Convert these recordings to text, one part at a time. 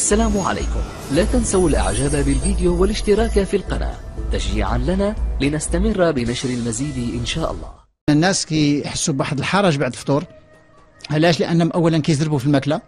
السلام عليكم. لا تنسوا الاعجاب بالفيديو والاشتراك في القناة تشجيعا لنا لنستمر بنشر المزيد ان شاء الله. الناس كيحسوا بواحد الحرج بعد الفطور. علاش؟ لانهم اولا كيزربوا في الماكله،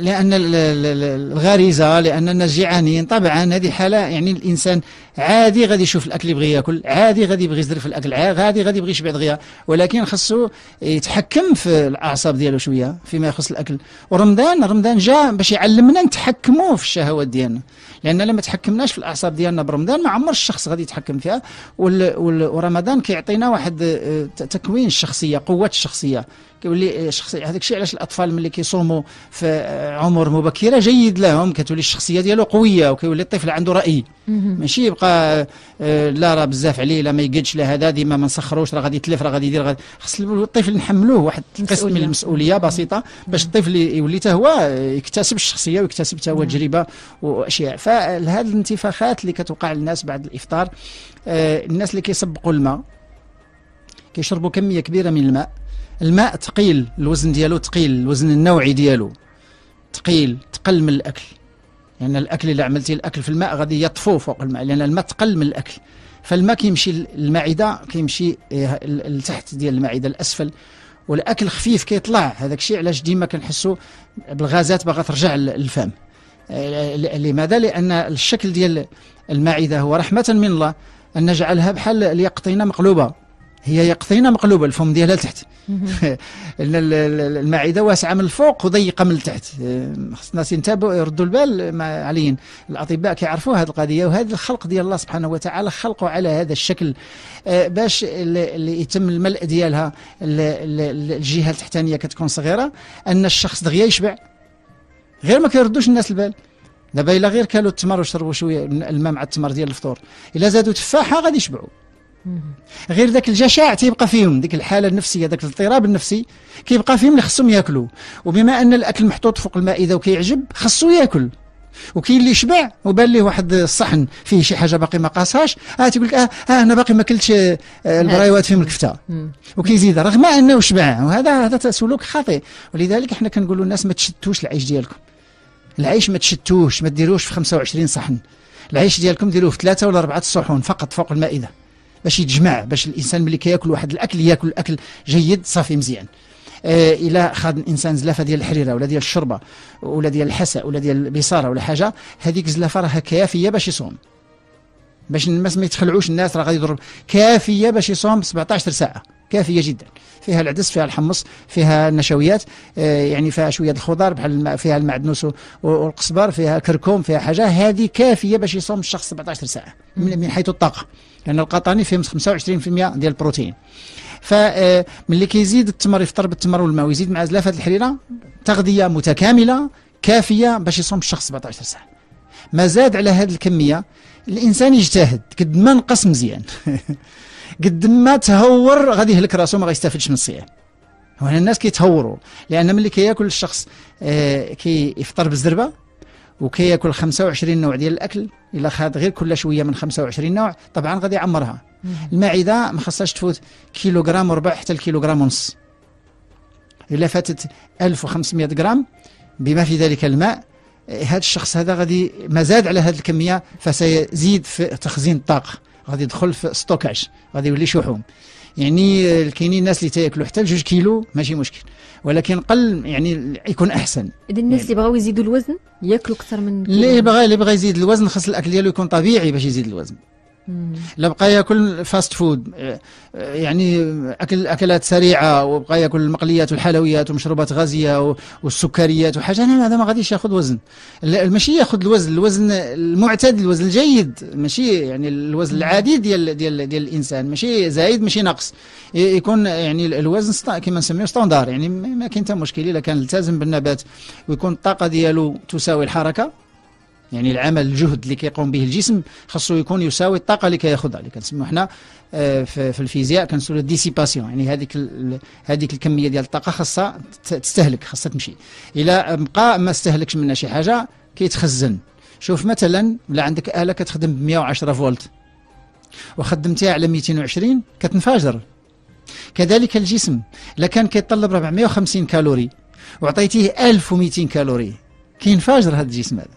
لان الغريزه، لان الناس جيعانين. طبعا هذه حاله يعني الانسان عادي غادي يشوف الاكل يبغي ياكل، عادي غادي يبغي يزرب في الاكل، عادي غادي يبغي يشبع دغيا، ولكن خصو يتحكم في الاعصاب ديالو شويه فيما يخص الاكل. ورمضان جا باش يعلمنا نتحكموا في الشهوات ديالنا، لان لما تحكمناش في الاعصاب ديالنا برمضان ما عمر الشخص غادي يتحكم فيها. ورمضان كيعطينا واحد تكوين الشخصيه، قوه الشخصيه، كيولي الشخصيه. هذاك الشيء علاش الاطفال ملي كيصوموا في عمر مبكره جيد لهم، كتولي الشخصيه ديالو قويه، وكيولي الطفل عنده راي، ماشي يبقى لا راه بزاف عليه، لا ما يقدش، لا هذا، ديما ما نسخروش، راه غادي يتلف، راه غادي يدير، غادي. خص الطفل نحملوه واحد القسم من المسؤوليه بسيطه باش الطفل يولي حتى هو يكتسب الشخصيه ويكتسب حتى هو تجربه واشياء. فهاد الانتفاخات اللي كتوقع للناس بعد الافطار، الناس اللي كيسبقوا الماء كيشربوا كميه كبيره من الماء. الماء ثقيل، الوزن ديالو ثقيل، الوزن النوعي ديالو ثقيل، تقل من الاكل، لان يعني الاكل اللي عملتي الاكل في الماء غادي يطفو فوق الماء، لان يعني الماء تقل من الاكل. فالماء كيمشي المعده، كيمشي لتحت ديال المعده الاسفل، والاكل خفيف كيطلع. هذاك الشيء علاش ديما كنحسوا بالغازات باغا ترجع للفم. لماذا؟ لان الشكل ديال المعده هو رحمه من الله ان نجعلها بحال اليقطينه مقلوبه، هي يقطينه مقلوبه، الفم ديالها لتحت. المعده واسعه من الفوق وضيقه من التحت. خصنا نتابعوا، يردوا البال علينا الاطباء كيعرفوا هذه القضيه، وهذا الخلق ديال الله سبحانه وتعالى خلقه على هذا الشكل باش اللي يتم الملء ديالها. الجهه التحتانيه كتكون صغيره ان الشخص دغيا يشبع، غير ما كيردوش الناس البال. دابا الا غير كالوا التمر وشربوا شويه الماء مع التمر ديال الفطور، الا زادوا تفاحه غادي يشبعوا. غير ذاك الجشع تيبقى فيهم، ديك الحاله النفسيه، ذاك الاضطراب النفسي كيبقى فيهم اللي خصهم ياكلوا. وبما ان الاكل محطوط فوق المائده وكيعجب، خصو ياكل. وكاين اللي شبع وبان ليه واحد الصحن فيه شي حاجه باقي ما قاصهاش، تيقول لك انا باقي ما كلتش البرايوات فيهم الكفته، وكيزيدها رغم انه شبع. وهذا سلوك خاطئ. ولذلك احنا كنقولوا للناس ما تشتوش العيش ديالكم. العيش ما تشتوش، ما ديروش في 25 صحن. العيش ديالكم ديروه في 3 ولا 4 صحون فقط فوق المائده، باش يتجمع، باش الانسان ملي كياكل واحد الاكل ياكل الاكل جيد صافي مزيان. الى خاد الانسان زلافه ديال الحريره ولا ديال الشوربه ولا ديال الحساء ولا ديال البصاره ولا حاجه، هذيك الزلافه راها كافيه باش يصوم، باش الناس ما يتخلعوش. الناس راه غادي يضرب، كافيه باش يصوم 17 ساعه، كافيه جدا. فيها العدس، فيها الحمص، فيها النشويات، يعني فيها شويه الخضار بحال فيها المعدنوس والقزبر، فيها كركم، فيها حاجه. هذه كافيه باش يصوم الشخص 17 ساعه من حيث الطاقه، لان القطاني فيهم 25% ديال البروتين. فملي كيزيد التمر، يفطر بالتمر والماء ويزيد مع زلافه الحريره، تغذيه متكامله كافيه باش يصوم الشخص 17 ساعه. ما زاد على هذه الكميه، الانسان يجتهد قد ما نقص مزيان. قد ما تهور غادي يهلك راسو، ما غايستافدش من الصيام. وهنا الناس كيتهوروا، لان ملي كياكل الشخص كيفطر بالزربه وكياكل 25 نوع ديال الاكل، الا خاد غير كل شويه من 25 نوع طبعا غادي يعمرها. المعده ما خصهاش تفوت كيلوغرام وربع حتى الكيلوغرام ونص. الا فاتت 1500 غرام بما في ذلك الماء، هذا الشخص هذا غادي ما زاد على هذه الكميه فسيزيد في تخزين الطاقه، غادي يدخل في ستوكاج، غادي يولي شحوم. يعني كاينين الناس اللي تاكلوا حتى 2 كيلو ماشي مشكل، ولكن قل يعني يكون احسن. اذا الناس اللي بغاو يزيدوا الوزن ياكلوا اكثر من كيلو. اللي بغى يزيد الوزن خاص الاكل ديالو يكون طبيعي باش يزيد الوزن. لا بقى ياكل فاست فود، يعني اكلات سريعه، وبقى ياكل المقليات والحلويات ومشروبات غازيه والسكريات وحاجه، هذا ما غاديش ياخذ وزن. ماشي ياخذ الوزن المعتدل، الوزن الجيد، ماشي يعني الوزن العادي ديال ديال ديال الانسان، ماشي زايد ماشي ناقص، يكون يعني الوزن كما نسميو ستاندار. يعني ما كاين حتى مشكل الا كان التزم بالنبات ويكون الطاقه ديالو تساوي الحركه، يعني العمل الجهد اللي كيقوم به الجسم خاصو يكون يساوي الطاقه اللي كياخذها، اللي كنسميو حنا في الفيزياء كنسميو ديسيباسيون. يعني هذيك الكميه ديال الطاقه خاصها تستهلك، خاصها تمشي. الا بقى ما استهلكش منها شي حاجه كيتخزن. شوف مثلا الا عندك اله كتخدم ب 110 فولت وخدمتيها على 220 كتنفجر. كذلك الجسم الا كان كيطلب 450 كالوري وعطيتيه 1200 كالوري، كينفجر هذا الجسم هذا،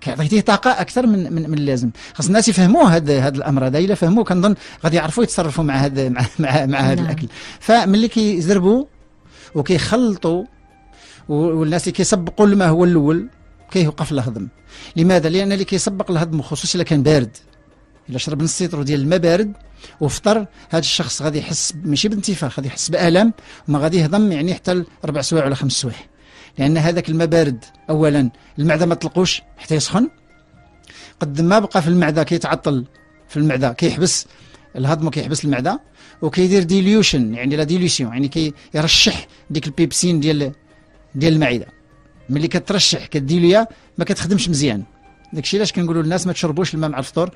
كيعطيه طاقه اكثر من اللازم. خاص الناس يفهموا هذا الامر هذا، الا فهموه كنظن غادي يعرفوا يتصرفوا مع هذا مع هذا الاكل. فملي كيزربوا وكيخلطوا والناس اللي كيسبقوا الماء هو الاول كيوقف الهضم. لماذا؟ لان اللي كيسبق الهضم خصوصا الا كان بارد، الا شرب نص سيترو ديال الماء بارد وفطر، هذا الشخص غادي يحس ماشي بانتفاخ، غادي يحس بالم وما غادي يهضم يعني حتى 4 سوايع ولا 5 سوايع، لان هذاك الماء بارد. اولا المعده ما تطلقوش حتى يسخن، قد ما بقى في المعده كيتعطل، في المعده كيحبس الهضم وكيحبس المعده وكيدير ديليوشن، يعني لا ديليوسيون يعني كيرشح ديك البيبسين ديال المعده. ملي كترشح كديليا ما كتخدمش مزيان. داكشي علاش كنقولوا للناس ما تشربوش الماء مع الفطور.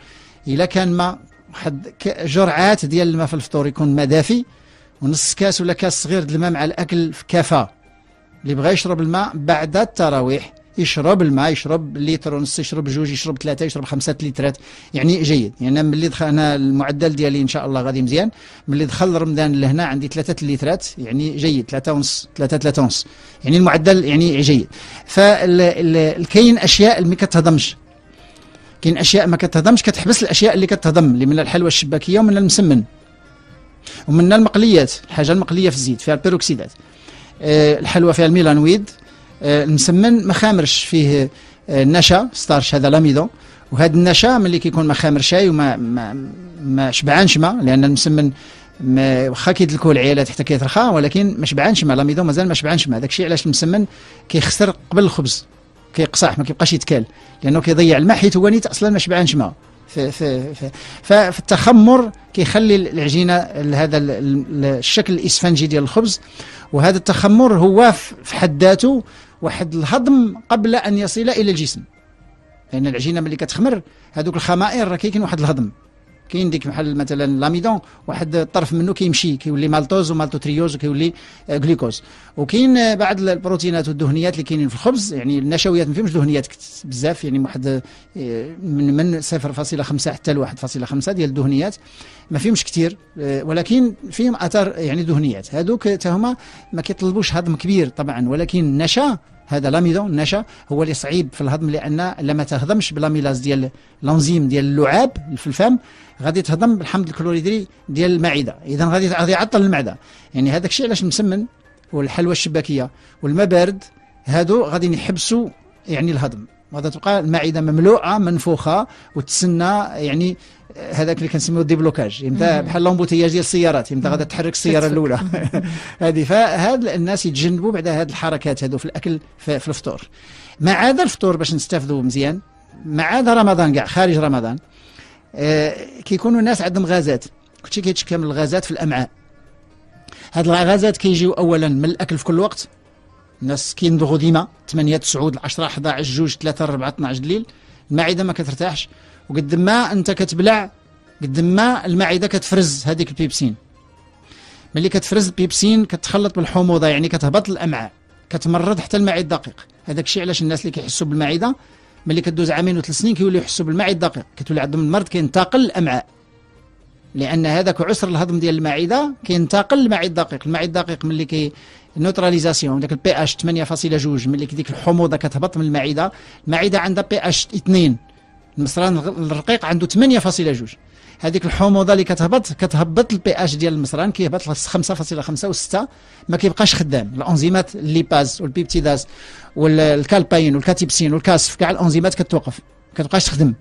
الا كان ما واحد جرعات ديال الماء في الفطور يكون ما دافي، ونص كاس ولا كاس صغير ديال الماء مع الاكل كفا. اللي بغى يشرب الماء بعد التراويح يشرب الماء، يشرب لتر ونص، يشرب 2، يشرب 3، يشرب 5 لترات، يعني جيد. يعني ملي دخل انا المعدل ديالي ان شاء الله غادي مزيان، ملي دخل رمضان لهنا عندي 3 لترات، يعني جيد، 3 ونص، يعني المعدل يعني جيد. فكاين اشياء اللي ما كتهضمش، كاين اشياء ما كتهضمش كتحبس الاشياء اللي كتهضم، اللي من الحلوى الشباكيه ومن المسمن ومن المقليات. الحاجه المقليه في الزيت فيها البيروكسيدات، الحلوى فيها الميلانويد، المسمن ما خامرش فيه النشا ستارش، هذا لاميدون. وهذا النشا ملي كيكون ما خامرش وما ما ما شبعانش ما، لان المسمن واخا كيدلكوه العيالات حتى كيترخى ولكن ما شبعانش ما، لاميدون مازال ما شبعانش ما. داكشي علاش المسمن كيخسر قبل الخبز، كيقصح ما كيبقاش يتكال، لانه كيضيع الماء حيت هو نيت اصلا ما شبعانش ما. فالتخمر كيخلي العجينه هذا الشكل الاسفنجي ديال الخبز، وهذا التخمر هو في حد ذاته واحد الهضم قبل ان يصل الى الجسم، لان العجينه ملي كتخمر هذوك الخمائر راه كاين واحد الهضم، كاين ديك بحال مثلا لاميدون واحد الطرف منه كيمشي كيولي مالتوز ومالتوتريوز وكيولي غليكوز. وكاين بعض البروتينات والدهنيات اللي كاينين في الخبز، يعني النشويات ما فيهمش دهنيات بزاف، يعني واحد من 0.5 حتى ل 1.5 ديال الدهنيات ما فيهمش كثير، ولكن فيهم اثر يعني دهنيات. هذوك حتى هما ما كيطلبوش هضم كبير طبعا، ولكن النشا هذا لاميدون النشا هو اللي صعيب في الهضم، لان لما تهضمش بالاميلاز ديال الانزيم ديال اللعاب في الفم غادي تهضم بالحمض الكلوريدري ديال المعده، اذا غادي يعطل المعده. يعني هذاك الشيء علاش المسمن والحلوى الشباكيه والماء بارد هادو غادي يحبسوا يعني الهضم، غادي تبقى المعده مملوءه منفوخه وتسنى، يعني هذاك اللي كنسميوه ديبلوكاج، امتى بحال لومبوتياج ديال السيارات، امتى غادي تحرك السياره الاولى هذه. فهاد الناس يتجنبوا بعد هاد الحركات هادو في الاكل في الفطور. ما عدا الفطور باش نستافدوا مزيان، ما عدا رمضان كاع خارج رمضان، كيكونوا الناس عندهم غازات، كلشي كيتشكى من الغازات في الامعاء. هاد الغازات كيجيو اولا من الاكل في كل وقت، الناس كيندغوا ديما 8 9 10 11 12 3 4 12 الليل، المعده ما كترتاحش، وقد ما انت كتبلع قد ما المعده كتفرز هذيك البيبسين. ملي كتفرز البيبسين كتخلط بالحموضه، يعني كتهبط الامعاء، كتمرض حتى المعي الدقيق. هذاك الشيء علاش الناس اللي كيحسوا بالمعده ملي كدوز 2 و 3 سنين كيوليو يحسوا بالمعي الدقيق، كتولي عندهم المرض كينتقل الامعاء، لان هذاك عسر الهضم ديال المعده كينتقل المعي الدقيق. المعي الدقيق ملي كي نوتراليزاسيون داك البي اش 8.2، ملي كديك الحموضه كتهبط من المعده، المعده عندها بي اش 2، المصران الرقيق عنده 8.2، هذيك الحموضه اللي كتهبط البي اش ديال المصران، كيهبط 5.5 و6 ما كيبقاش خدام. الانزيمات الليباز والبيبتيداز والكالباين والكاتيبسين والكاسف كاع الانزيمات كتوقف، ما كتبقاش تخدم.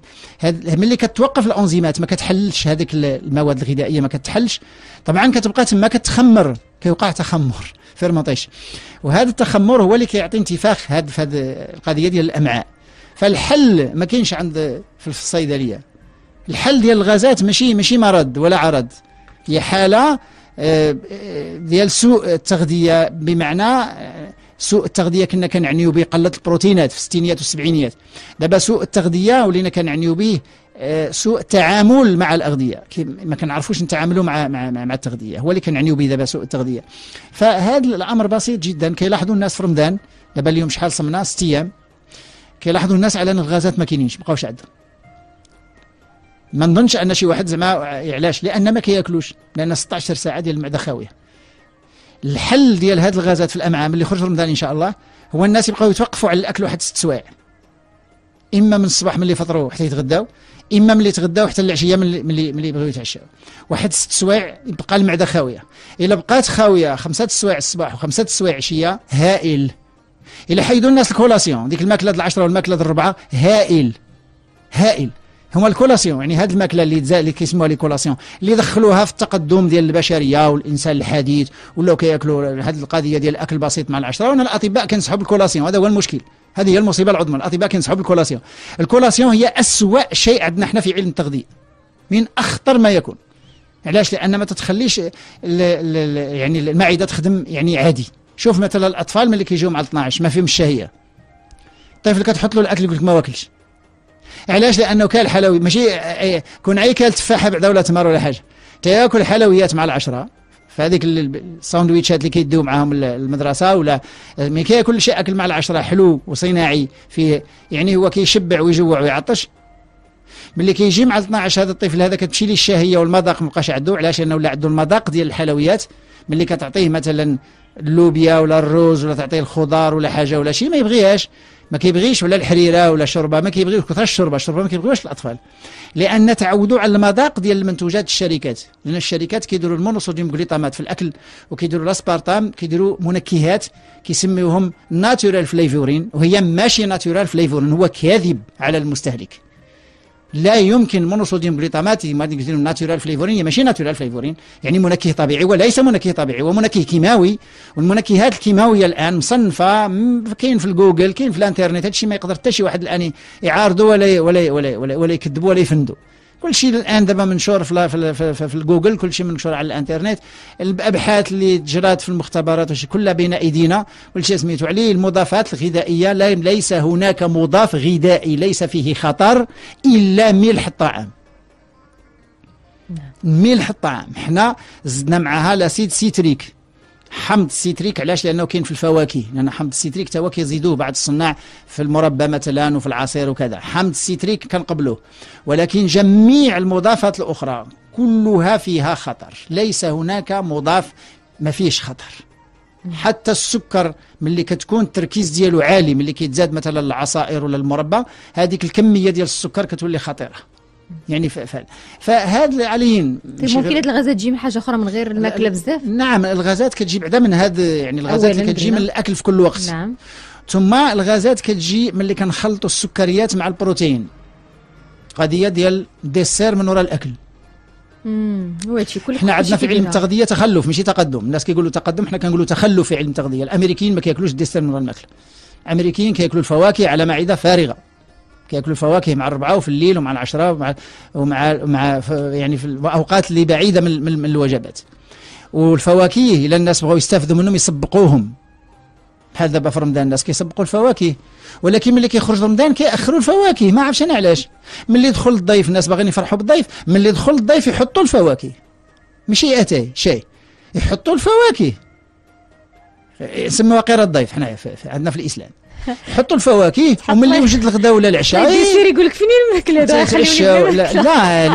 ملي كتوقف الانزيمات ما كتحلش هذيك المواد الغذائيه، ما كتحلش طبعا، كتبقى تما كتخمر، كيوقع تخمر فيرمونطيش، وهذا التخمر هو اللي كيعطي انتفاخ هذه القضيه ديال الامعاء. فالحل ما كاينش عند في الصيدليه، الحل ديال الغازات ماشي مرض ولا عرض، هي حاله ديال سوء التغذيه، بمعنى سوء التغذيه كنا كنعنيو به قله البروتينات في الستينيات والسبعينيات، دابا سوء التغذيه ولينا كنعنيو به سوء التعامل مع الاغذيه، ما كنعرفوش نتعاملوا مع التغذيه، هو اللي كنعنيو به دابا سوء التغذيه. فهذا الامر بسيط جدا، كيلاحظوا الناس في رمضان دابا اليوم شحال صمنا 6 ايام، كيلاحظوا الناس على ان الغازات ما كاينينش، ما بقاوش عندهم. ما نظنش ان شي واحد زعما علاش، لان ما كياكلوش، لان 16 ساعه ديال المعده خاويه. الحل ديال هاد الغازات في الامعام اللي خرج رمضان ان شاء الله هو الناس يبقاو يتوقفوا على الاكل واحد 6 سوايع، اما من الصباح ملي فطروا حتى يتغداو، اما ملي تغداو حتى العشيه ملي بغيو يتعشاو، واحد 6 سوايع يبقى المعده خاويه. الا بقات خاويه 5 سوايع الصباح و5 سوايع عشيه هائل. الا حيدوا الناس الكولاسيون ديك الماكله د 10 والماكله د 4 هائل هائل، هما الكولاسيون يعني هاد الماكله اللي كيسموها لي كولاسيون اللي دخلوها في التقدم ديال البشريه والانسان الحديث، ولاو كياكلوا هاد القضيه ديال الاكل البسيط مع العشره، وانا الاطباء كنسحب الكولاسيون. هذا هو المشكل، هذه هي المصيبه العظمى، الاطباء كينسحبوا الكولاسيون. الكولاسيون هي اسوأ شيء عندنا حنا في علم التغذيه، من اخطر ما يكون. علاش؟ لان ما تتخليش يعني المعده تخدم يعني عادي. شوف مثلا الاطفال ملي كيجيو مع 12 ما فيهم الشهيه، الطفل كتحط له الاكل يقول لك ما واكلش. علاش؟ لانه كان الحلوي ماشي كون عي كان تفاحه بعدا ولا تمر ولا حاجه، تاكل حلويات مع العشره فهذيك الساندويتشات اللي كيديو معاهم المدرسه، ولا ملي كياكل شي اكل مع العشره حلو وصناعي فيه يعني هو كيشبع ويجوع ويعطش. ملي كيجي مع 12 هذا الطفل هذا كتمشي ليه الشهيه والمذاق مابقاش عنده. علاش؟ لانه ولا عنده المذاق ديال الحلويات. ملي كتعطيه مثلا اللوبيا ولا الروز ولا تعطيه الخضار ولا حاجه ولا شي ما يبغيهاش، ما كيبغيش، ولا الحريره ولا الشوربه ما كيبغيوش، كثر الشوربه ما كيبغيوش الاطفال، لان تعودوا على المذاق ديال المنتوجات الشركات. لان الشركات كيديروا المونوصوديوم غليطامات في الاكل، وكيديروا الاسبارتام، كيديروا منكهات كيسميوهم ناتورال فليفورين، وهي ماشي ناتورال فليفورين، هو كاذب على المستهلك. لا يمكن مونوصوديوم غليطامات ناتورال فليفورين هي ماشي ناتورال فليفورين، يعني منكه طبيعي وليس منكه طبيعي، هو منكه كيماوي. والمنكهات الكيماويه الان مصنفه، كاين في الجوجل، كاين في الانترنت، هادشي ما يقدر حتى شي واحد الان يعارضوا ولا يكذبوا ولا يفندوا. كلشي الان دابا منشور في الجوجل، كلشي منشور على الانترنت، الابحاث اللي جرات في المختبرات وشي كلها بين ايدينا، والشيء سميتو عليه المضافات الغذائيه. ليس هناك مضاف غذائي ليس فيه خطر الا ملح الطعام. ملح الطعام حنا زدنا معها لاسيد سيتريك، حمض السيتريك. علاش؟ لانه كاين في الفواكه، لان حمض السيتريك تا هو كيزيدوه بعض الصناع في المربى مثلا وفي العصير وكذا. حمض السيتريك كنقبلوه، ولكن جميع المضافات الاخرى كلها فيها خطر. ليس هناك مضاف ما فيهش خطر. حتى السكر ملي كتكون التركيز ديالو عالي، ملي كيتزاد مثلا العصائر ولا المربى، هذيك الكميه ديال السكر كتولي خطيره. يعني فهاد العاليين. طيب ممكن هاد الغازات تجي من حاجه اخرى من غير الماكله بزاف؟ نعم، الغازات كتجي بعدا من هاد، يعني الغازات اللي كتجي من الاكل في كل وقت. نعم. ثم الغازات كتجي ملي كنخلطوا السكريات مع البروتين، قضيه ديال الديسير من وراء الاكل. هو هادشي كله حنا عندنا في علم التغذيه تخلف ماشي تقدم. الناس كيقولوا تقدم، حنا كنقولوا تخلف في علم التغذيه. الامريكيين ما كياكلوش الديسير من وراء الماكله، الامريكيين كياكلوا الفواكه على معده فارغه، كياكلوا الفواكه مع 4 وفي الليل ومع 10 ومع يعني في الاوقات اللي بعيده من الوجبات. والفواكه الا الناس بغاو يستافدوا منهم يسبقوهم، بحال دابا في رمضان الناس كيسبقوا الفواكه، ولكن ملي كيخرج رمضان كيأخروا الفواكه. ما عرفتش انا علاش. ملي يدخل الضيف الناس باغيين يفرحوا بالضيف، ملي يدخل الضيف يحطوا الفواكه، ماشي اتاي شاي، يحطوا الفواكه. يسموها قيره الضيف حنايا عندنا في الاسلام. حطوا الفواكه، وملي وجد الغداء ولا العشاء الديسير يقول لك فين الماكله هذا، خليوني لا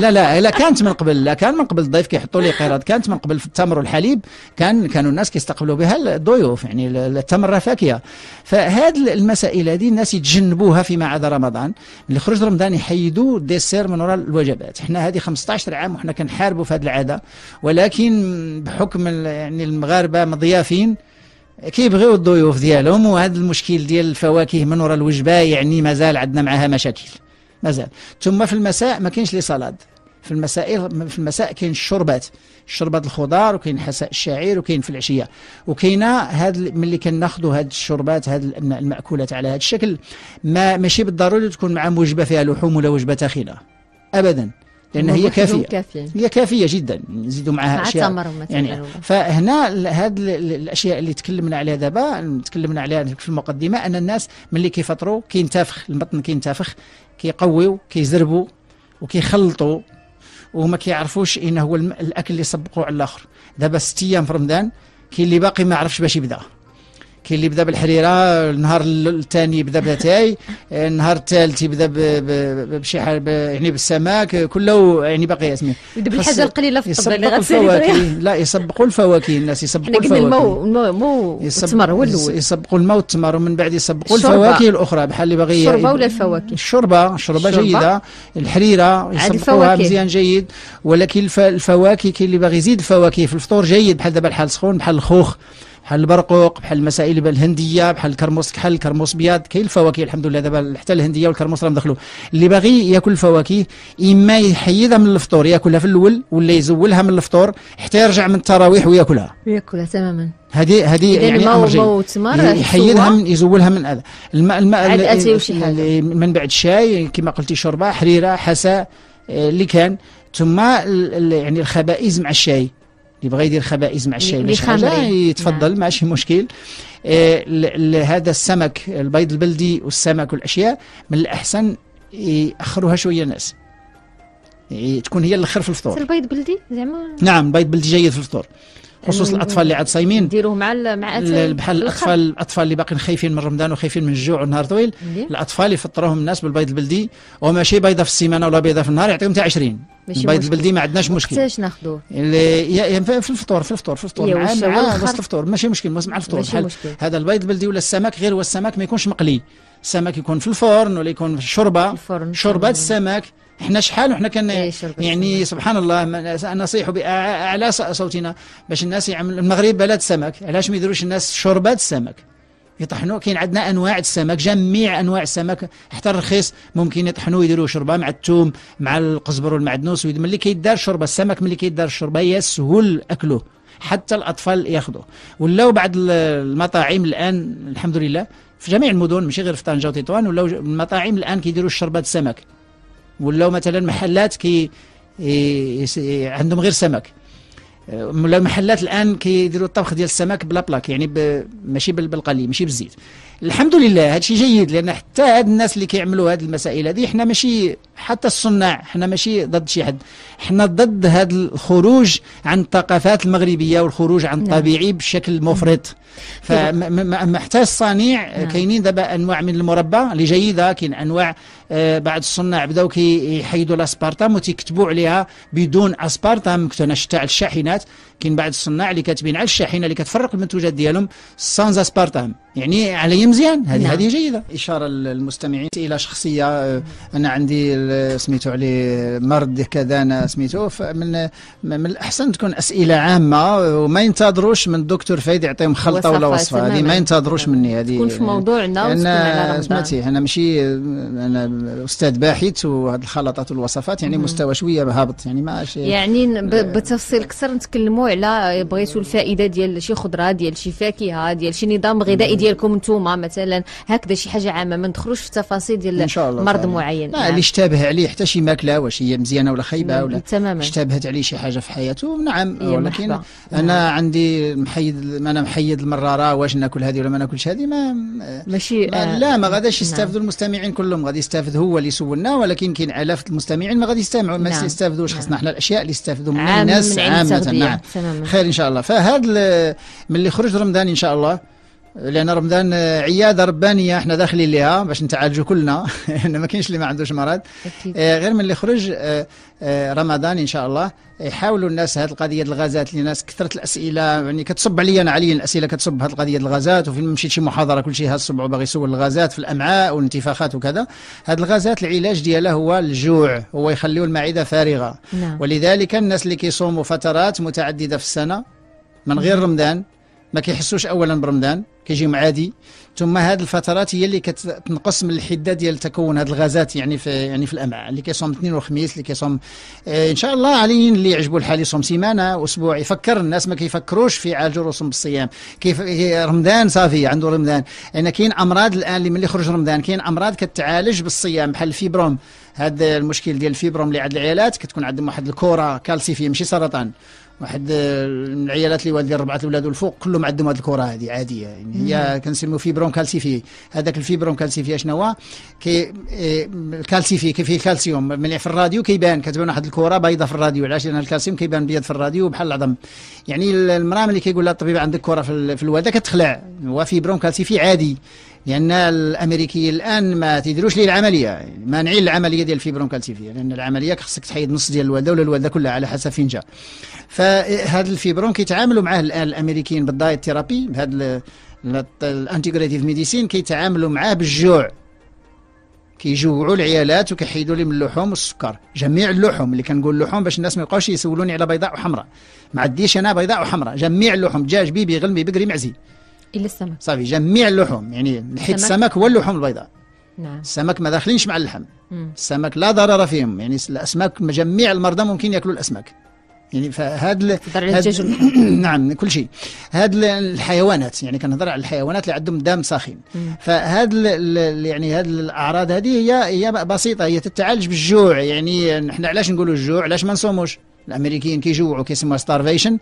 لا لا لا كانت من قبل، لا كان من قبل الضيف كيحطوا ليه قيراط، كانت من قبل في التمر والحليب كانوا الناس كيستقبلوا بها الضيوف، يعني التمر راه فاكهه. فهاد المسائل هذه الناس يتجنبوها فيما عدا رمضان. ملي خرج رمضان يحيدوا الديسير من وراء الوجبات. حنا هذه 15 عام وحنا كنحاربوا في هذه العاده، ولكن بحكم يعني المغاربه مضيافين كيبغيو الضيوف ديالهم، وهذا المشكل ديال الفواكه من وراء الوجبه يعني مازال عندنا معها مشاكل مازال. ثم في المساء ما كاينش لي سلاد، في المساء كاين الشربات، شربات الخضار، وكاين حساء الشعير، وكاين في العشيه، وكاينه هاد ملي كناخذوا هاد الشربات، هاد المأكولات على هذا الشكل، ماشي بالضروري تكون مع وجبه فيها لحوم ولا وجبه تخينه ابدا، لأن هي كافية، هي كافية جدا. نزيدوا معها أشياء يعني. فهنا هاد الأشياء اللي تكلمنا عليها دابا، تكلمنا عليها في المقدمة، أن الناس ملي كيفطروا كينتفخ البطن، كينتفخ، كيقويو، كيزربوا وكيخلطوا، وما كيعرفوش إن هو الأكل اللي سبقوه على الآخر. دابا 6 أيام في رمضان كاين اللي باقي ما عرفش باش يبدأ، كاين اللي بدا بالحريره، النهار الثاني بدا باتاي، النهار الثالث يبدا بشي حاجه يعني بالسماك كله يعني باقي اسمي. يبدا بالحاجه القليله في الطبيعه اللي غتسالي. لا يسبقوا الفواكه، الناس يسبقوا الفواكه. حنا قلنا الماء والتمر هو الاول. يسبقوا الماء والتمر ومن بعد يسبقوا الفواكه الاخرى بحال اللي باغي. الشوربه ولا الفواكه؟ الشوربه جيده، الحريره يسبقوها مزيان جيد، ولكن الفواكه كاين اللي باغي يزيد الفواكه في الفطور جيد بحال دابا الحال سخون بحال الخوخ. بحال البرقوق، بحال المسائل الهنديه، بحال الكرموس كحل، الكرموس بياض، كاين الفواكه الحمد لله دابا حتى الهنديه والكرموس راهم دخلوا. اللي باغي ياكل الفواكه اما يحيدها من الفطور ياكلها في الاول ولا يزولها من الفطور حتى يرجع من التراويح وياكلها. ياكلها تماما. هذه يعني امر جيد. يحيدها يزولها من هذا. الماء من بعد الشاي كما قلتي شوربه، حريره، حساء اللي كان ثم يعني الخبائز مع الشاي. اللي بغى يدير خبائز مع الشاي باش يتفضل ماشي مشكل. هذا السمك البيض البلدي والسمك والاشياء من الاحسن ياخروها شويه الناس، تكون هي الاخر في الفطور. البيض البلدي زعما؟ نعم البيض البلدي جيد في الفطور خصوصا الاطفال اللي عاد صايمين. ديروه مع بحال الاطفال اللي باقيين خايفين من رمضان وخايفين من الجوع والنهار طويل، الاطفال يفطروهم الناس بالبيض البلدي، وماشي بيضه في السيمانه ولا بيضه في النهار، يعطيهم تاع 20. البيض البلدي ما عندناش مشكل. كيفاش ناخذوه؟ في الفطور مع وسط الفطور ماشي مشكل، مع الفطور بحال هذا البيض البلدي ولا السمك. غير هو السمك ما يكونش مقلي، السمك يكون في الفرن ولا يكون في شوربه السمك. احنا شحال وحنا كان يعني سبحان الله نصيح باعلى صوتنا باش الناس يعمل المغرب بلد سمك. علاش ما يديروش الناس شوربات السمك يطحنوا؟ كاين عندنا انواع السمك، جميع انواع السمك حتى الرخيص ممكن يطحنوا يديروا شوربه مع الثوم مع القزبر والمعدنوس. ملي كيدار شوربه السمك، ملي كيدار الشوربه يسهل اكله، حتى الاطفال ياخذوه. ولاو بعض المطاعم الان الحمد لله في جميع المدن ماشي غير في طنجه وتطوان، ولاو المطاعم الان كيديروا شوربات السمك، ولاو مثلا محلات عندهم غير سمك، ولا محلات الان كيديروا الطبخ ديال السمك بلا بلاك، يعني ماشي بالقلي ماشي بالزيت. الحمد لله هادشي جيد، لان حتى هاد الناس اللي كيعملوا هاد المسائل هذه، حنا ماشي حتى الصناع، حنا ماشي ضد شي حد، حنا ضد هاد الخروج عن الثقافات المغربيه والخروج عن الطبيعي بشكل مفرط. فما حتى الصنيع كاينين دابا انواع من المربى اللي جيده، كاين انواع بعض الصناع بداو كيحيدوا الاسبارتام وتيكتبوا عليها بدون اسبارتام مكتوناش تاع الشاحنات. كاين بعض الصناع اللي كاتبين على الشاحنه اللي كتفرق المنتوجات ديالهم سانز اسبارتام، يعني علي مزيان. هذه جيده. اشاره للمستمعين الى شخصيه، انا عندي سميتو عليه مرض كذا، انا سميتو، من الاحسن تكون اسئله عامه وما ينتظروش من الدكتور فايد يعطيهم خلطه ولا وصفه. هذه ما ينتظروش مني، هذه تكون في موضوعنا. انا سمعتي انا ماشي انا استاذ باحث، وهذه الخلطات والوصفات يعني مستوى شويه هابط، يعني ماشي يعني بتفصيل اكثر. نتكلموا على بغيتوا الفائده ديال شي خضره، ديال شي فاكهه، ديال شي نظام غذائي ديالكم نتوما مثلا، هكذا شي حاجه عامه، ما ندخلوش في تفاصيل ديال مرض معين. لا اللي اشتبه عليه حتى شي ماكله واش هي مزيانه ولا خايبه ولا اشتبهت عليه شي حاجه في حياته، نعم. ولكن انا عندي انا محيد المراره، واش ناكل هذه ولا ما ناكلش هذه، ما غاداش يستافدوا المستمعين كلهم. غادي يستافد هو اللي سولنا، ولكن كاين الاف المستمعين ما غادي يستمعوا ما يستافدوش. خصنا حنا الاشياء اللي يستافدوا منها الناس عامه. نعم خير ان شاء الله. فهذا ملي خرج رمضان ان شاء الله، لأن رمضان عيادة ربانية احنا داخلين ليها باش نتعالجوا كلنا. ما كاينش اللي ما عندوش مرض. غير من اللي خرج رمضان ان شاء الله يحاولوا الناس هذه القضيه الغازات، اللي الناس كثرت الاسئله، يعني كتصب عليا انا عليا الاسئله، كتصب هذه القضيه الغازات، وفين مشيت شي محاضره كل شيء هذا الصبع باغي يسول الغازات في الامعاء والانتفاخات وكذا. هذه الغازات العلاج ديالها هو الجوع، هو يخليوا المعده فارغه. ولذلك الناس اللي كيصوموا فترات متعدده في السنه من غير رمضان ما كيحسوش اولا برمضان، كيجيهم عادي. ثم هذه الفترات هي اللي كتنقص من الحده ديال تكون هذه الغازات، يعني في الامعاء. اللي كيصوم اثنين وخميس، اللي كيصوم ان شاء الله عليين، اللي يعجبوا الحال يصوم سيمانه اسبوع. يفكر الناس ما كيفكروش في يعالجوا راسهم بالصيام، كيف رمضان صافي عنده رمضان. يعني كاين امراض الان اللي ملي خرج رمضان كاين امراض كتعالج بالصيام، بحال الفيبروم. هذا المشكل ديال الفيبروم اللي عند العيالات كتكون عندهم واحد الكره كالسيفيه، ماشي سرطان. واحد من العيالات اللي والدين 4 الاولاد والفوق كلهم عندهم هذه الكره، هذه عاديه يعني هي كنسميو فيبروم كالسيفي. هذاك الفيبروم كالسيفي شنو هو؟ الكالسيفي كيف الكالسيوم ملي في الراديو كيبان، كتبان واحد الكره بيضاء في الراديو، علاش؟ لان الكالسيوم كيبان بيض في الراديو بحال العظم. يعني المراه ملي كيقول لها الطبيب عندك كره في الوالده كتخلع، هو فيبروم كالسيفي عادي. لأن الأمريكيين الآن ما تيديروش ليه العملية، يعني مانعين العملية ديال الفيبروم كالسيفي، لأن العملية خصك تحيد نص ديال الوالدة ولا الوالدة كلها على حسب فين جا. فهذا الفيبروم كيتعاملوا معاه الآن الأمريكيين بالدايت ثيرابي، بهذا الانتيغريتيف ميديسين كيتعاملوا معاه بالجوع. كيجوعوا العيالات وكيحيدوا لهم اللحوم والسكر، جميع اللحوم. اللي كنقول لحوم باش الناس ما يبقاوش يسولوني على بيضاء وحمراء، ما عنديش أنا بيضاء وحمراء، جميع اللحوم، دجاج، بيبي، غلمي، بقري، معزي، إلا السمك صافي، جميع اللحوم. يعني حيت السمك هو اللحوم البيضاء. نعم. السمك ما داخلينش مع اللحم. السمك لا ضرر فيهم، يعني الاسماك جميع المرضى ممكن ياكلوا الاسماك. يعني فهاد نعم كل شيء. هاد الحيوانات، يعني كنهضر على الحيوانات اللي عندهم دم ساخن. فهاد يعني هاد الاعراض هذه هي بسيطه، هي تتعالج بالجوع. يعني نحن علاش نقولوا الجوع؟ علاش ما نصوموش؟ الامريكيين كيجوعوا كيسموها ستارفيشن.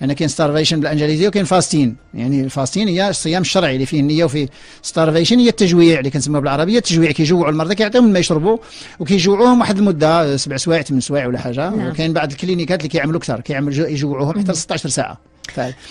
يعني كاين ستارفيشن بالانجليزيه وكاين فاستين. يعني الفاستين هي الصيام الشرعي اللي فيه النيه، وفي ستارفيشن هي التجويع اللي كنسموها بالعربيه التجويع. كيجوعوا المرضى، كيعطيوهم ما يشربوا وكيجوعوهم واحد المده 7 سوايع 8 سوايع ولا حاجه. وكاين بعض الكلينيكات اللي كيعملوا اكثر، كيعملوا يجوعوهم حتى 16 ساعه.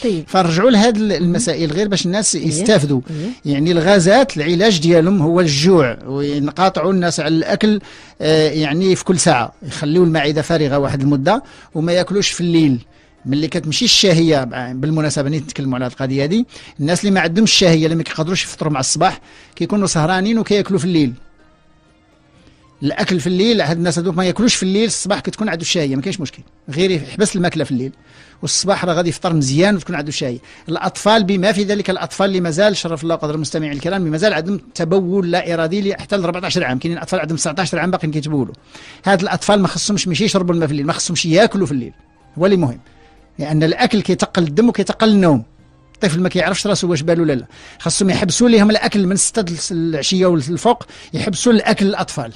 طيب. فرجعوا لهاد المسائل غير باش الناس يستافدوا. يعني الغازات العلاج ديالهم هو الجوع، وينقاطعوا الناس على الاكل. يعني في كل ساعه يخليوا المعده فارغه واحد المده وما ياكلوش في الليل. ملي كتمشي الشهيه، بالمناسبه ني نتكلموا على القضيه هذه، الناس اللي ما عندهمش الشهيه اللي ما كيقدروش يفطروا مع الصباح كيكونوا سهرانين وكياكلوا في الليل. الاكل في الليل، هاد الناس هذوك ما ياكلوش في الليل، الصباح كتكون عنده الشهيه ما كاينش مشكل، غير يحبس الماكله في الليل والصباح راه غادي يفطر مزيان وتكون عنده الشهيه. الاطفال بما في ذلك، الاطفال اللي مازال شرف الله قدر المستمعين الكرام اللي مازال عندهم تبول لا ارادي حتى ل 14 عام، كاينين اطفال عندهم 19 عام باقيين كيتبولوا. هاد الاطفال ما خصهمش ماشي يشربوا الماء في الليل، ما خصهمش ياكلوا في الليل، هو اللي مهم. لأن الأكل كيتقل الدم وكيتقل النوم. الطفل ما كيعرفش راسو واش باله ولا لا. خاصهم يحبسوا ليهم الأكل من 6 العشية والفوق، يحبسوا الأكل الأطفال.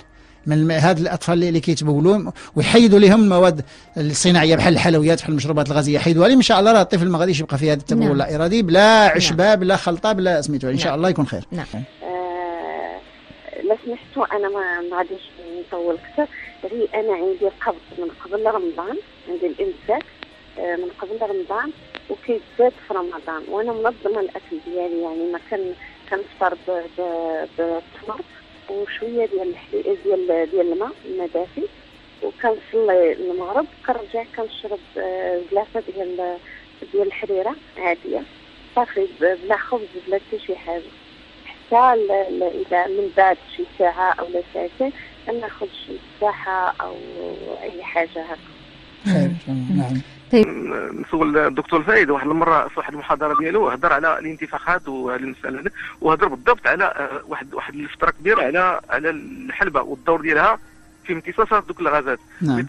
من هاد الأطفال اللي كيتبولوا ويحيدوا ليهم المواد الصناعية بحال الحلويات بحال المشروبات الغازية، يحيدوها لهم. إن شاء الله راه الطفل ما غاديش يبقى في هذا التبول لا إرادي، بلا عشبة بلا خلطة بلا سميتو. إن شاء الله يكون خير. نعم. لو سمحتوا أنا ما غاديش نطول كثر، غير أنا عندي قبض من قبل رمضان، عندي الإمساك من قبل رمضان وكيتزاد في رمضان، وانا منظمه الاكل ديالي. يعني ما كنفطر بالتمر وشويه ديال الحليب ديال الماء دافي، وكنصلي المغرب كنرجع كنشرب جلسه ديال الحريره عاديه صافي، بلا خبز بلا حتى شي حاجه. حتى اذا من بعد شي ساعه او ساعتين كناخذ شي تفاحه او اي حاجه هكا. نعم. نسول الدكتور الفايد واحد المره في واحد المحاضره ديالو هضر على الانتفاخات وعلى المساله هذه، وهضر بالضبط على واحد الفتره كبيره على الحلبه والدور ديالها في امتصاص دوك الغازات. بغيت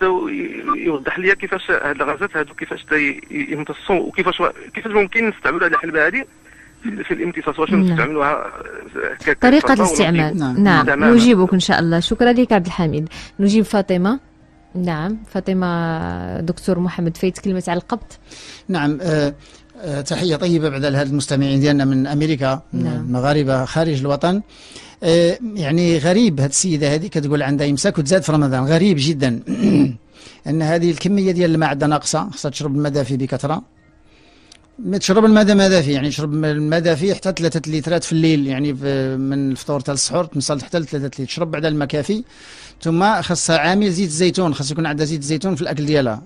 يوضح لي كيفاش هاد الغازات هادو كيفاش يمتصوا، وكيفاش ممكن نستعملوا هاد الحلبه هذه في الامتصاص، واش نستعملوها طريقه الاستعمال. نعم نجيبك ان شاء الله. شكرا لك عبد الحميد. نجيب فاطمه. نعم فاطمة. دكتور محمد فايد كلمة على القبض. نعم تحية طيبة بعد لهذ المستمعين ديالنا من أمريكا، من المغاربة خارج الوطن. يعني غريب هاد السيدة هذه كتقول عندها إمساك وتزاد في رمضان، غريب جدا. أن هذه الكمية ديال الماء عندها ناقصة، خصها تشرب الماء دافي بكثرة. تشرب الماء دافي، يعني تشرب الماء دافي حتى 3 لترات في الليل، يعني من الفطور حتى السحور تمصل حتى 3 لترات، تشرب بعد الماء كافي. ثم خاصها عامل زيت الزيتون، خاص يكون عندها زيت الزيتون في الاكل ديالها.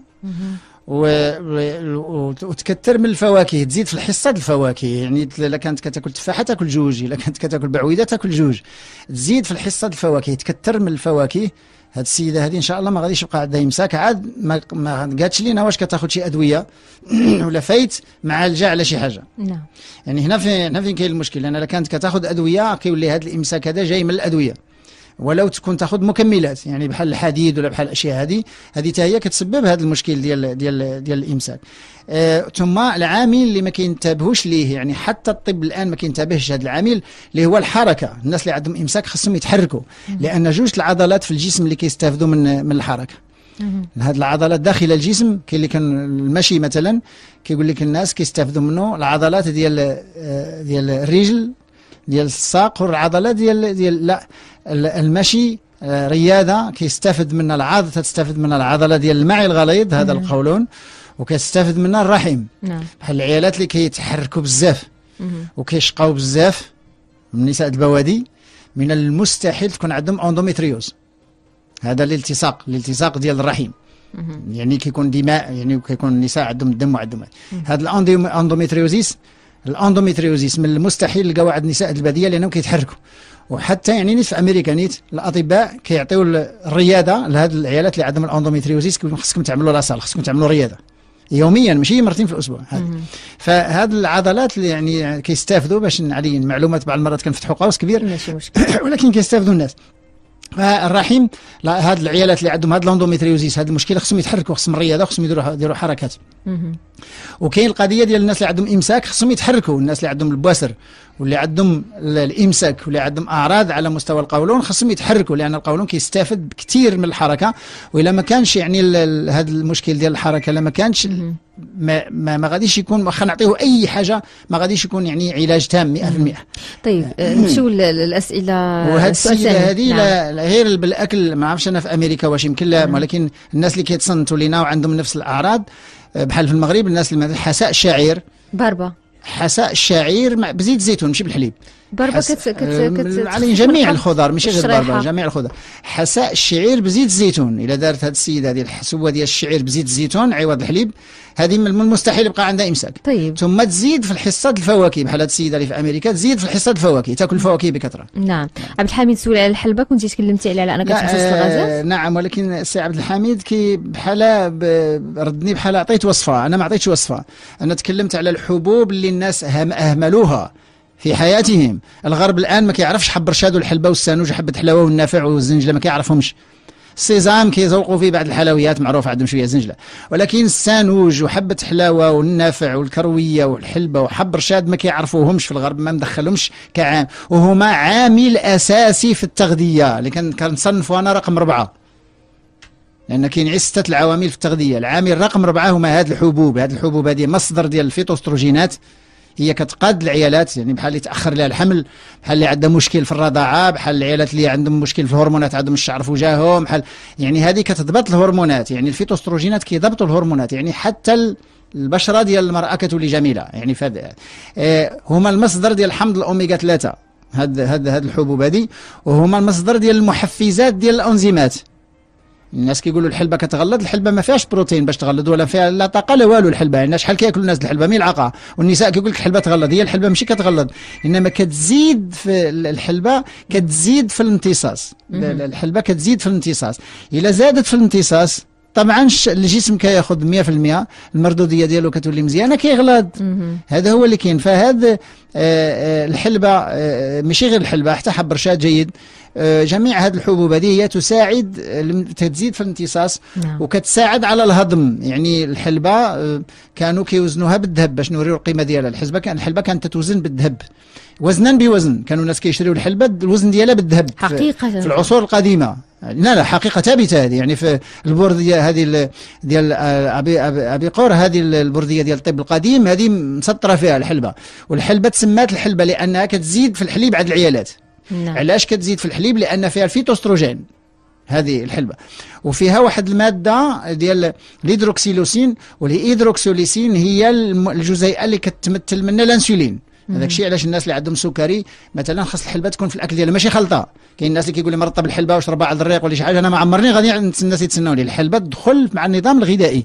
وتكثر من الفواكه، تزيد في الحصه ديال الفواكه. يعني الا كانت كتاكل تفاحه تاكل 2، الا كانت كتاكل بعويده تاكل 2، تزيد في الحصه ديال الفواكه، تكثر من الفواكه. هاد السيده هذه ان شاء الله ما غاديش يبقى عندها امساك. عاد ما قالتش لينا واش كتاخذ شي ادويه ولا فايت معالجه على شي حاجه. نعم. يعني هنا فين كاين المشكل، لان الا كانت كتاخذ ادويه كيولي هاد الامساك هذا جاي من الادويه، ولو تكون تاخذ مكملات يعني بحال الحديد ولا بحال الاشياء هذه حتى هي كتسبب هذا المشكل ديال الامساك. ثم العامل اللي ما كينتبهوش ليه، يعني حتى الطب الان ما كينتبهش لهذا العامل اللي هو الحركه. الناس اللي عندهم امساك خصهم يتحركوا، لان جوج العضلات في الجسم اللي كيستافدوا من الحركه. هذه العضلات داخل الجسم. كاين اللي كان المشي مثلا كيقول لك الناس كيستافدوا منه العضلات ديال الرجل، ديال الساق، والعضلات ديال لا المشي رياضه كيستافد منها العض، تستافد منها العضله ديال المعي الغليظ هذا القولون، وكيستافد منها الرحم. بحال العيالات اللي كيتحركوا بزاف وكيشقاو بزاف من نساء البوادي، من المستحيل تكون عندهم اندوميتريوز، هذا الالتصاق ديال الرحم. يعني كيكون دماء، يعني كيكون النساء عندهم الدم وعندهم هذا الاندوميتريوزيس من المستحيل تلقاو عند نساء الباديه لانهم كيتحركوا. وحتى يعني نصف امريكا نيت الاطباء كيعطيو الرياضه لهاد العيالات اللي عندهم الاندوميتريوزيس، كيقولوا خصكم تعملوا لاصال، خصكم تعملوا رياضه يوميا ماشي مرتين في الاسبوع. فهاد العضلات اللي يعني كيستافدوا باش نعلي المعلومات، بعض المرات كنفتحوا قوس كبير ماشي مشكل ولكن كيستافدوا الناس. فالرحم هاد العيالات اللي عندهم هاد الاندوميتريوزيس هاد المشكله خصهم يتحركوا، خصهم الرياضه، خصهم يديروا حركات. وكاين القضيه ديال الناس اللي عندهم امساك، خصهم يتحركوا. الناس اللي عندهم البواسر واللي عندهم الامساك واللي عندهم اعراض على مستوى القولون خصهم يتحركوا، لان القولون كيستافد كثير من الحركه. والا ما كانش يعني هذا المشكل ديال الحركه، لا ما كانش ما غاديش يكون، واخا نعطيه اي حاجه ما غاديش يكون يعني علاج تام 100%. طيب نمشيو للاسئله. وهذه الاسئله هذه غير بالاكل، ما عرفتش انا في امريكا واش يمكن لا، ولكن الناس اللي كيتصنتوا لينا وعندهم نفس الاعراض بحال في المغرب، الناس اللي حساء الشعير، حساء الشعير بزيت الزيتون ماشي بالحليب، بربه على جميع الخضر ماشي غير البربه، جميع الخضر. حساء الشعير بزيت الزيتون، الا دارت هذه السيده هذه الحسوه ديال الشعير بزيت الزيتون عوض الحليب، هذه من المستحيل يبقى عندها امساك. طيب. ثم تزيد في الحصه ديال الفواكه، بحال هذه السيده اللي في امريكا تزيد في الحصه ديال الفواكه، تاكل الفواكه بكثره. نعم. عبد الحميد سول على الحلبه، كنتي تكلمتي عليها، انا كنت في الغازات. نعم، ولكن السي عبد الحميد كي بحال ردني، بحال عطيت وصفه، انا ما عطيتش وصفه، انا تكلمت على الحبوب اللي الناس اهملوها في حياتهم. الغرب الان ما كيعرفش حب رشاد والحلبه والسانوج وحبه حلاوه والنافع والزنجله، ما كيعرفهمش. السيزام كيزوقوا فيه بعض الحلويات معروف عندهم شويه زنجله، ولكن السانوج وحبه حلاوه والنافع والكرويه والحلبه وحب رشاد ما كيعرفوهمش في الغرب، ما مدخلهمش كعام، وهما عامل اساسي في التغذيه اللي كنصنفوا انا رقم 4، لأن كاين 6 العوامل في التغذية. العامل رقم 4 هما هاد الحبوب. هاد الحبوب هادي مصدر ديال الفيتوستروجينات، هي كتقاد العيالات، يعني بحال اللي تأخر لها الحمل، بحال اللي عندها مشكل في الرضاعة، بحال العيالات اللي عندهم مشكل في الهرمونات، عندهم الشعر في وجههم، بحال يعني هذه كتضبط الهرمونات. يعني الفيتوستروجينات كيضبطوا الهرمونات، يعني حتى البشرة ديال المرأة كتولي جميلة. يعني هما المصدر ديال حمض الأوميغا 3 هاد الحبوب هادي، وهما المصدر ديال المحفزات ديال الأنزيمات. الناس كيقولوا الحلبه كتغلط، الحلبه ما فيهاش بروتين باش تغلط، ولا فيها لا طاقه لا والو. الحلبه يعني شحال كياكلوا الناس الحلبه ملعقه، والنساء كيقول لك الحلبه تغلط. هي الحلبه ماشي كتغلط، انما كتزيد في الحلبه، كتزيد في الامتصاص. الحلبه كتزيد في الامتصاص، الا زادت في الامتصاص طبعا الجسم كياخذ 100%، المردوديه ديالو كتولي مزيانه كيغلط. هذا هو اللي كاين. فهاد الحلبه ماشي غير الحلبه، حتى حب رشاد جيد، جميع هذه الحبوب هذه هي تساعد، تزيد في الامتصاص وكتساعد على الهضم. يعني الحلبه كانوا كيوزنوها بالذهب باش نوريو القيمه ديالها. الحلبه كانت تتوزن بالذهب وزنا بوزن، كانوا الناس كيشريو الحلبه الوزن ديالها بالذهب حقيقه في العصور القديمه. لا حقيقه ثابته هذه، يعني في البورديه هذه ديال ابي قور، هذه البورديه ديال الطب القديم هذه مسطره فيها الحلبه. والحلبه تسمات الحلبه لانها كتزيد في الحليب عند العيالات. علاش كتزيد في الحليب؟ لان فيها الفيتوستروجين هذه الحلبه، وفيها واحد الماده ديال الهيدروكسيلوسين، والهيدروكسيلوسين هي الجزيئه اللي كتمثل منا الانسولين. هذاك الشيء علاش الناس اللي عندهم سكري مثلا خاص الحلبه تكون في الاكل ديالها ماشي خلطه. كاين الناس اللي كيقول لي مرطب الحلبه وشربها على الريق ولا شي حاجه، انا ما عمرني غادي الناس يتسناو لي. الحلبه تدخل مع النظام الغذائي،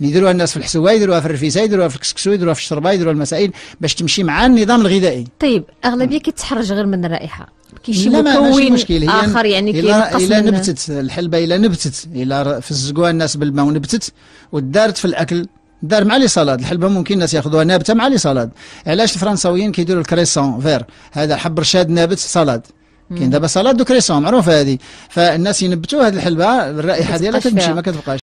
يديروها الناس في الحسوه، يديروها في الرفيسه، يديروها في الكسكسو، يديروها في الشربه، يديروها المسائل باش تمشي مع النظام الغذائي. طيب اغلبيه كتحرج غير من الرائحه، كاين شي مكون اخر يعني كينقص؟ الا نبتت الحلبه، الا نبتت، الا فزقوها الناس بالماء ونبتت ودارت في الاكل، دار مع لي صلاد. الحلبه ممكن الناس ياخذوها نابته مع لي صلاد. علاش الفرنساويين كيديروا الكريسون فير، هذا حب رشاد نابت صلاد، كاين دابا صلاد وكريسون معروفه هذه. فالناس ينبتوا هذه الحلبه، الرائحه ديالها كتمشي ما كتبقاش.